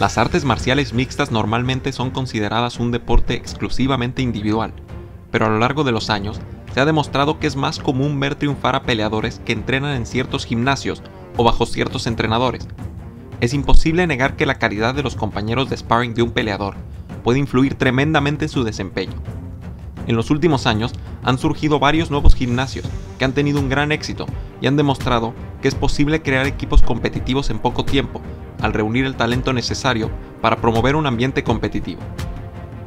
Las artes marciales mixtas normalmente son consideradas un deporte exclusivamente individual, pero a lo largo de los años se ha demostrado que es más común ver triunfar a peleadores que entrenan en ciertos gimnasios o bajo ciertos entrenadores. Es imposible negar que la calidad de los compañeros de sparring de un peleador puede influir tremendamente en su desempeño. En los últimos años han surgido varios nuevos gimnasios que han tenido un gran éxito y han demostrado que es posible crear equipos competitivos en poco tiempo al reunir el talento necesario para promover un ambiente competitivo.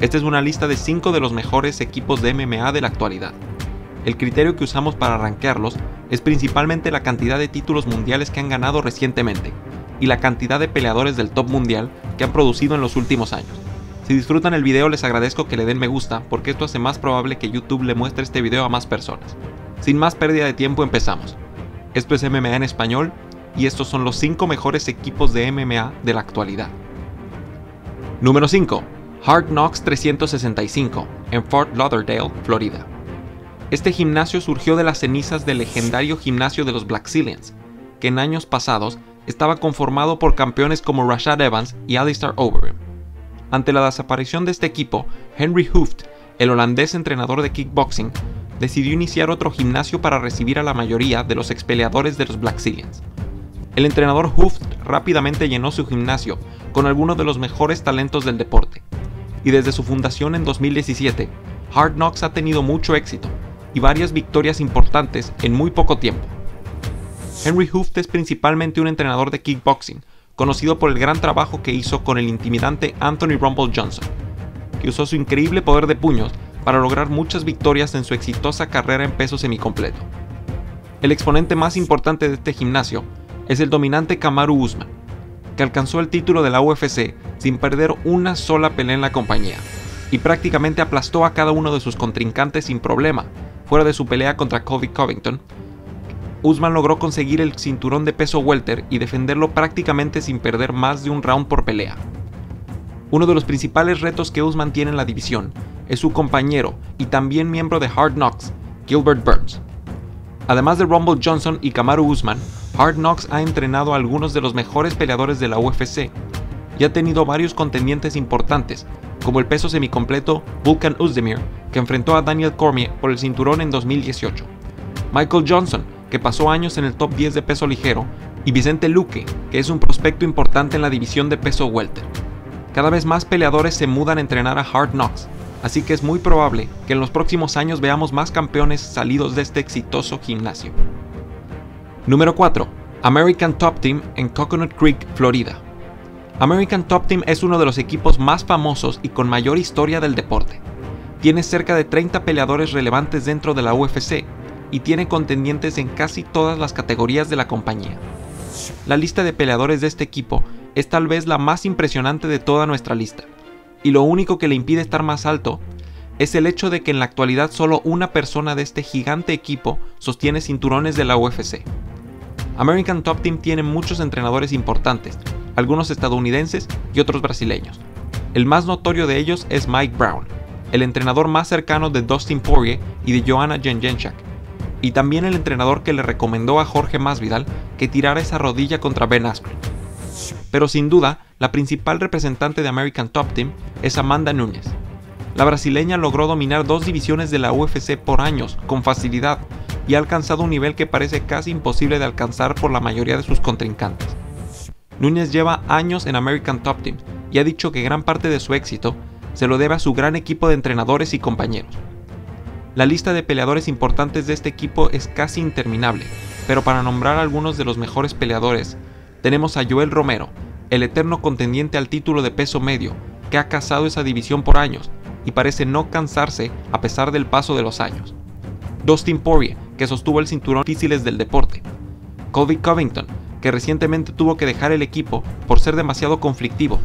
Esta es una lista de 5 de los mejores equipos de MMA de la actualidad. El criterio que usamos para rankearlos es principalmente la cantidad de títulos mundiales que han ganado recientemente y la cantidad de peleadores del top mundial que han producido en los últimos años. Si disfrutan el video les agradezco que le den me gusta porque esto hace más probable que YouTube le muestre este video a más personas. Sin más pérdida de tiempo empezamos. Esto es MMA en Español y estos son los 5 mejores equipos de MMA de la actualidad. Número 5. Hard Knocks 365 en Fort Lauderdale, Florida. Este gimnasio surgió de las cenizas del legendario gimnasio de los Black Zillions, que en años pasados estaba conformado por campeones como Rashad Evans y Alistair Overeem. Ante la desaparición de este equipo, Henry Hooft, el holandés entrenador de kickboxing, decidió iniciar otro gimnasio para recibir a la mayoría de los expeleadores de los Black Zillions. El entrenador Hooft rápidamente llenó su gimnasio con algunos de los mejores talentos del deporte, y desde su fundación en 2017, Hard Knocks ha tenido mucho éxito y varias victorias importantes en muy poco tiempo. Henry Hooft es principalmente un entrenador de kickboxing, conocido por el gran trabajo que hizo con el intimidante Anthony Rumble Johnson, que usó su increíble poder de puños para lograr muchas victorias en su exitosa carrera en peso semicompleto. El exponente más importante de este gimnasio es el dominante Kamaru Usman, que alcanzó el título de la UFC sin perder una sola pelea en la compañía, y prácticamente aplastó a cada uno de sus contrincantes sin problema. Fuera de su pelea contra Colby Covington, Usman logró conseguir el cinturón de peso welter y defenderlo prácticamente sin perder más de un round por pelea. Uno de los principales retos que Usman tiene en la división es su compañero y también miembro de Hard Knocks, Gilbert Burns. Además de Rumble Johnson y Kamaru Usman, Hard Knocks ha entrenado a algunos de los mejores peleadores de la UFC y ha tenido varios contendientes importantes, como el peso semicompleto Volkan Oezdemir, que enfrentó a Daniel Cormier por el cinturón en 2018, Michael Johnson, que pasó años en el top 10 de peso ligero, y Vicente Luque, que es un prospecto importante en la división de peso welter. Cada vez más peleadores se mudan a entrenar a Hard Knocks, así que es muy probable que en los próximos años veamos más campeones salidos de este exitoso gimnasio. Número 4. American Top Team en Coconut Creek, Florida. American Top Team es uno de los equipos más famosos y con mayor historia del deporte. Tiene cerca de 30 peleadores relevantes dentro de la UFC y tiene contendientes en casi todas las categorías de la compañía. La lista de peleadores de este equipo es tal vez la más impresionante de toda nuestra lista, y lo único que le impide estar más alto es el hecho de que en la actualidad solo una persona de este gigante equipo sostiene cinturones de la UFC. American Top Team tiene muchos entrenadores importantes, algunos estadounidenses y otros brasileños. El más notorio de ellos es Mike Brown, el entrenador más cercano de Dustin Poirier y de Joanna Jędrzejczyk, y también el entrenador que le recomendó a Jorge Masvidal que tirara esa rodilla contra Ben Askren. Pero sin duda, la principal representante de American Top Team es Amanda Nunes. La brasileña logró dominar 2 divisiones de la UFC por años con facilidad y ha alcanzado un nivel que parece casi imposible de alcanzar por la mayoría de sus contrincantes. Nunes lleva años en American Top Team y ha dicho que gran parte de su éxito se lo debe a su gran equipo de entrenadores y compañeros. La lista de peleadores importantes de este equipo es casi interminable, pero para nombrar algunos de los mejores peleadores, tenemos a Yoel Romero, el eterno contendiente al título de peso medio, que ha cazado esa división por años y parece no cansarse a pesar del paso de los años. Dustin Poirier, que sostuvo el cinturón difíciles del deporte. Colby Covington, que recientemente tuvo que dejar el equipo por ser demasiado conflictivo,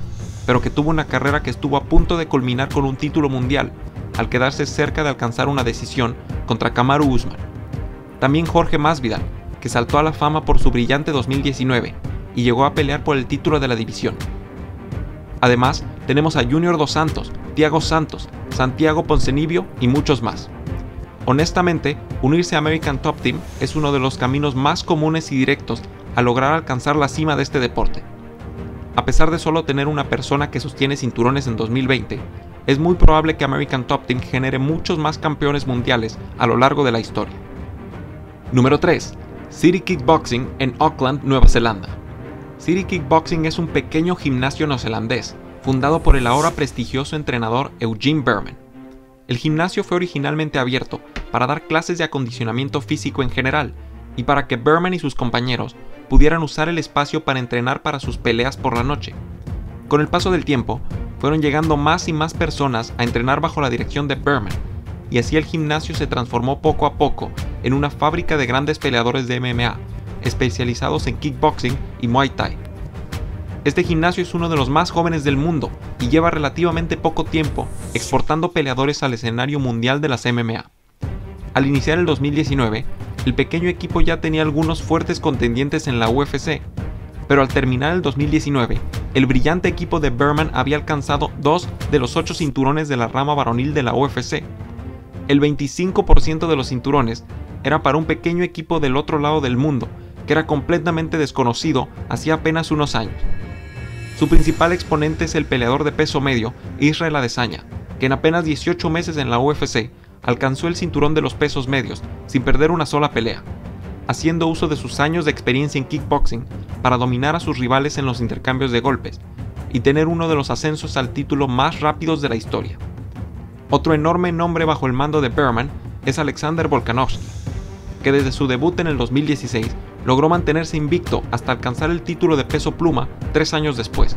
pero que tuvo una carrera que estuvo a punto de culminar con un título mundial, al quedarse cerca de alcanzar una decisión contra Kamaru Usman. También Jorge Masvidal, que saltó a la fama por su brillante 2019 y llegó a pelear por el título de la división. Además, tenemos a Junior Dos Santos, Thiago Santos, Santiago Ponzinibbio y muchos más. Honestamente, unirse a American Top Team es uno de los caminos más comunes y directos a lograr alcanzar la cima de este deporte. A pesar de solo tener una persona que sostiene cinturones en 2020, es muy probable que American Top Team genere muchos más campeones mundiales a lo largo de la historia. Número 3. City Kickboxing en Auckland, Nueva Zelanda. City Kickboxing es un pequeño gimnasio neozelandés, fundado por el ahora prestigioso entrenador Eugene Berman. El gimnasio fue originalmente abierto para dar clases de acondicionamiento físico en general y para que Berman y sus compañeros pudieran usar el espacio para entrenar para sus peleas por la noche. Con el paso del tiempo, fueron llegando más y más personas a entrenar bajo la dirección de Berman, y así el gimnasio se transformó poco a poco en una fábrica de grandes peleadores de MMA, especializados en kickboxing y Muay Thai. Este gimnasio es uno de los más jóvenes del mundo y lleva relativamente poco tiempo exportando peleadores al escenario mundial de las MMA. Al iniciar el 2019, el pequeño equipo ya tenía algunos fuertes contendientes en la UFC, pero al terminar el 2019, el brillante equipo de Berman había alcanzado 2 de los 8 cinturones de la rama varonil de la UFC. El 25% de los cinturones era para un pequeño equipo del otro lado del mundo, que era completamente desconocido hacía apenas unos años. Su principal exponente es el peleador de peso medio Israel Adesanya, que en apenas 18 meses en la UFC alcanzó el cinturón de los pesos medios sin perder una sola pelea, haciendo uso de sus años de experiencia en kickboxing para dominar a sus rivales en los intercambios de golpes y tener uno de los ascensos al título más rápidos de la historia. Otro enorme nombre bajo el mando de Berman es Alexander Volkanovski, que desde su debut en el 2016 logró mantenerse invicto hasta alcanzar el título de peso pluma 3 años después,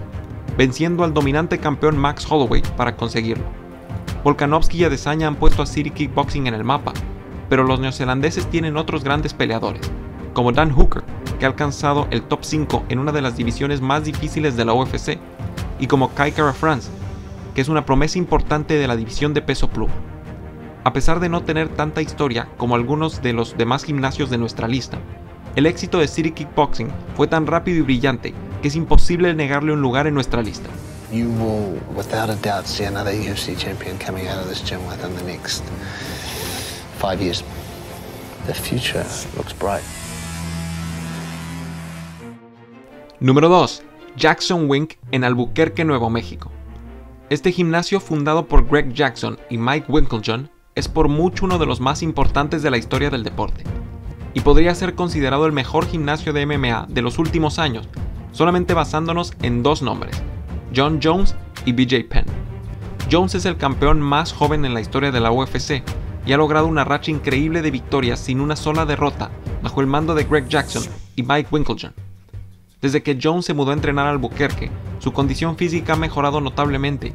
venciendo al dominante campeón Max Holloway para conseguirlo. Volkanovski y Adesanya han puesto a City Kickboxing en el mapa, pero los neozelandeses tienen otros grandes peleadores, como Dan Hooker, que ha alcanzado el top 5 en una de las divisiones más difíciles de la UFC, y como Kaikara France, que es una promesa importante de la división de peso pluma. A pesar de no tener tanta historia como algunos de los demás gimnasios de nuestra lista, el éxito de City Kickboxing fue tan rápido y brillante que es imposible negarle un lugar en nuestra lista. You will, without a doubt, see another UFC champion coming out of this gym within the next 5 years. The future looks bright. Número 2. Jackson Wink en Albuquerque, Nuevo México. Este gimnasio, fundado por Greg Jackson y Mike Winkeljohn, es por mucho uno de los más importantes de la historia del deporte, y podría ser considerado el mejor gimnasio de MMA de los últimos años, solamente basándonos en 2 nombres, John Jones y BJ Penn. Jones es el campeón más joven en la historia de la UFC y ha logrado una racha increíble de victorias sin una sola derrota bajo el mando de Greg Jackson y Mike Winkeljohn. Desde que Jones se mudó a entrenar a Albuquerque, su condición física ha mejorado notablemente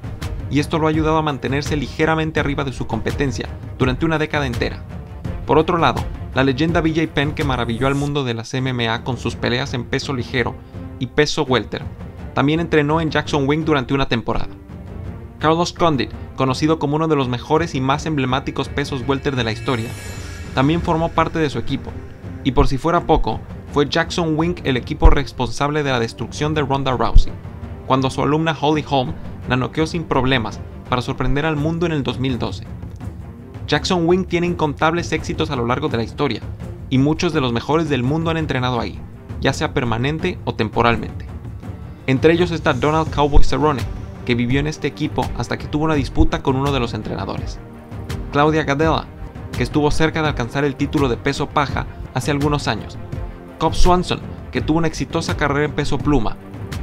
y esto lo ha ayudado a mantenerse ligeramente arriba de su competencia durante una década entera. Por otro lado, la leyenda BJ Penn, que maravilló al mundo de las MMA con sus peleas en peso ligero y peso welter, también entrenó en Jackson Wink durante una temporada. Carlos Condit, conocido como uno de los mejores y más emblemáticos pesos welter de la historia, también formó parte de su equipo, y por si fuera poco, fue Jackson Wink el equipo responsable de la destrucción de Ronda Rousey, cuando su alumna Holly Holm la noqueó sin problemas para sorprender al mundo en el 2012. Jackson Wink tiene incontables éxitos a lo largo de la historia, y muchos de los mejores del mundo han entrenado ahí, ya sea permanente o temporalmente. Entre ellos está Donald Cowboy Cerrone, que vivió en este equipo hasta que tuvo una disputa con uno de los entrenadores. Claudia Gadella, que estuvo cerca de alcanzar el título de peso paja hace algunos años. Cobb Swanson, que tuvo una exitosa carrera en peso pluma.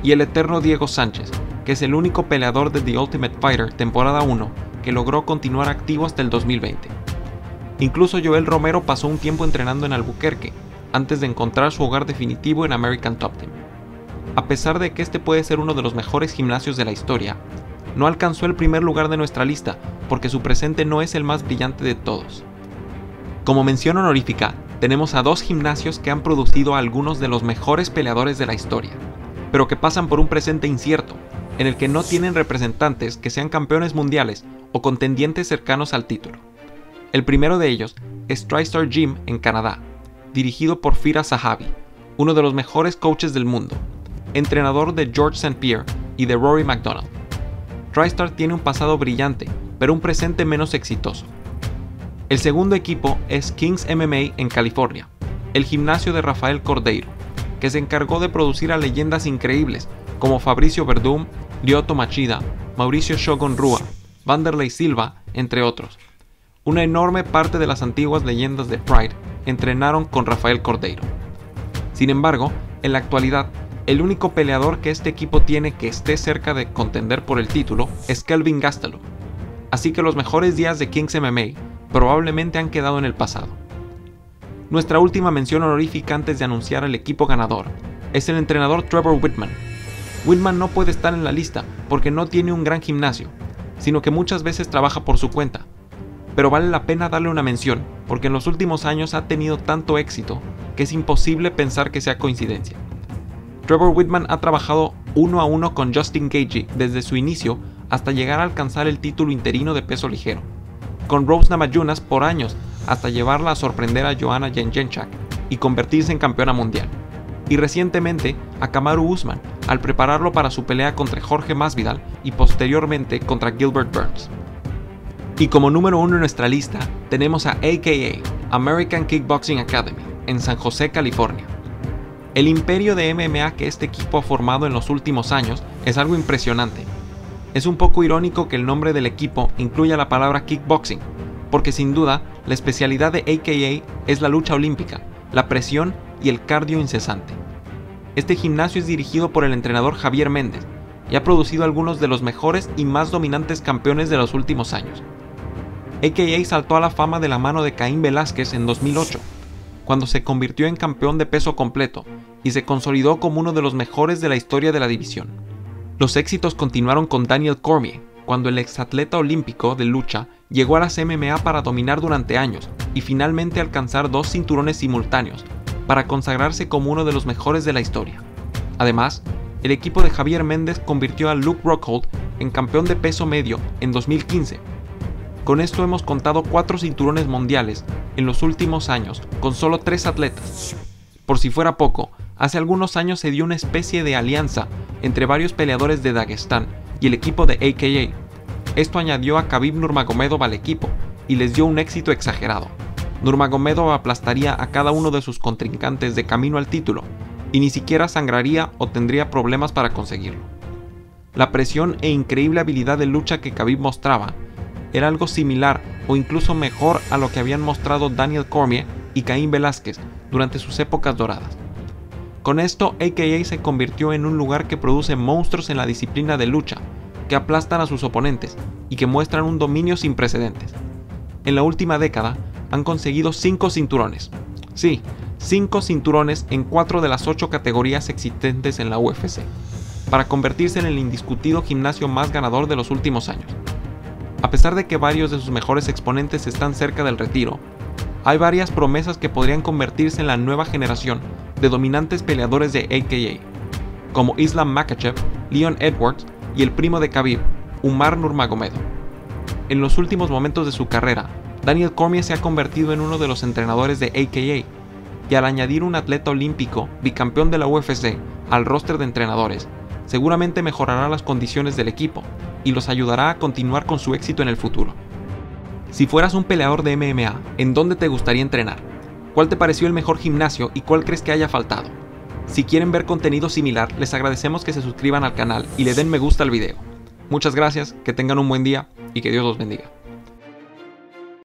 Y el eterno Diego Sánchez, que es el único peleador de The Ultimate Fighter temporada 1 que logró continuar activo hasta el 2020. Incluso Yoel Romero pasó un tiempo entrenando en Albuquerque, antes de encontrar su hogar definitivo en American Top Team. A pesar de que este puede ser uno de los mejores gimnasios de la historia, no alcanzó el primer lugar de nuestra lista porque su presente no es el más brillante de todos. Como mención honorífica, tenemos a 2 gimnasios que han producido a algunos de los mejores peleadores de la historia, pero que pasan por un presente incierto, en el que no tienen representantes que sean campeones mundiales o contendientes cercanos al título. El primero de ellos es TriStar Gym en Canadá, dirigido por Fira Sahabi, uno de los mejores coaches del mundo, entrenador de George St. Pierre y de Rory McDonald. TriStar tiene un pasado brillante, pero un presente menos exitoso. El segundo equipo es Kings MMA en California, el gimnasio de Rafael Cordeiro, que se encargó de producir a leyendas increíbles como Fabricio Verdum, Lyoto Machida, Mauricio Shogun Rua, Vanderlei Silva, entre otros. Una enorme parte de las antiguas leyendas de Pride entrenaron con Rafael Cordeiro. Sin embargo, en la actualidad, el único peleador que este equipo tiene que esté cerca de contender por el título es Kelvin Gastelum. Así que los mejores días de Kings MMA probablemente han quedado en el pasado. Nuestra última mención honorífica antes de anunciar al equipo ganador es el entrenador Trevor Wittman. Wittman no puede estar en la lista porque no tiene un gran gimnasio, sino que muchas veces trabaja por su cuenta. Pero vale la pena darle una mención porque en los últimos años ha tenido tanto éxito que es imposible pensar que sea coincidencia. Trevor Wittman ha trabajado uno a uno con Justin Gaethje desde su inicio hasta llegar a alcanzar el título interino de peso ligero, con Rose Namajunas por años hasta llevarla a sorprender a Joanna Jędrzejczyk y convertirse en campeona mundial, y recientemente a Kamaru Usman al prepararlo para su pelea contra Jorge Masvidal y posteriormente contra Gilbert Burns. Y como número uno en nuestra lista tenemos a AKA, American Kickboxing Academy, en San José, California. El imperio de MMA que este equipo ha formado en los últimos años es algo impresionante. Es un poco irónico que el nombre del equipo incluya la palabra kickboxing, porque sin duda la especialidad de AKA es la lucha olímpica, la presión y el cardio incesante. Este gimnasio es dirigido por el entrenador Javier Méndez y ha producido algunos de los mejores y más dominantes campeones de los últimos años. AKA saltó a la fama de la mano de Caín Velázquez en 2008, cuando se convirtió en campeón de peso completo y se consolidó como uno de los mejores de la historia de la división. Los éxitos continuaron con Daniel Cormier, cuando el exatleta olímpico de lucha llegó a las MMA para dominar durante años y finalmente alcanzar 2 cinturones simultáneos, para consagrarse como uno de los mejores de la historia. Además, el equipo de Javier Méndez convirtió a Luke Rockhold en campeón de peso medio en 2015. Con esto hemos contado 4 cinturones mundiales en los últimos años con solo 3 atletas. Por si fuera poco, hace algunos años se dio una especie de alianza entre varios peleadores de Dagestán y el equipo de AKA. Esto añadió a Khabib Nurmagomedov al equipo y les dio un éxito exagerado. Nurmagomedov aplastaría a cada uno de sus contrincantes de camino al título y ni siquiera sangraría o tendría problemas para conseguirlo. La presión e increíble habilidad de lucha que Khabib mostraba era algo similar o incluso mejor a lo que habían mostrado Daniel Cormier y Caín Velázquez durante sus épocas doradas. Con esto, AKA se convirtió en un lugar que produce monstruos en la disciplina de lucha, que aplastan a sus oponentes y que muestran un dominio sin precedentes. En la última década, han conseguido 5 cinturones. Sí, 5 cinturones en 4 de las 8 categorías existentes en la UFC, para convertirse en el indiscutido gimnasio más ganador de los últimos años. A pesar de que varios de sus mejores exponentes están cerca del retiro, hay varias promesas que podrían convertirse en la nueva generación de dominantes peleadores de AKA, como Islam Makhachev, Leon Edwards y el primo de Khabib, Umar Nurmagomedov. En los últimos momentos de su carrera, Daniel Cormier se ha convertido en uno de los entrenadores de AKA, y al añadir un atleta olímpico bicampeón de la UFC al roster de entrenadores, seguramente mejorará las condiciones del equipo y los ayudará a continuar con su éxito en el futuro. Si fueras un peleador de MMA, ¿en dónde te gustaría entrenar? ¿Cuál te pareció el mejor gimnasio y cuál crees que haya faltado? Si quieren ver contenido similar, les agradecemos que se suscriban al canal y le den me gusta al video. Muchas gracias, que tengan un buen día y que Dios los bendiga.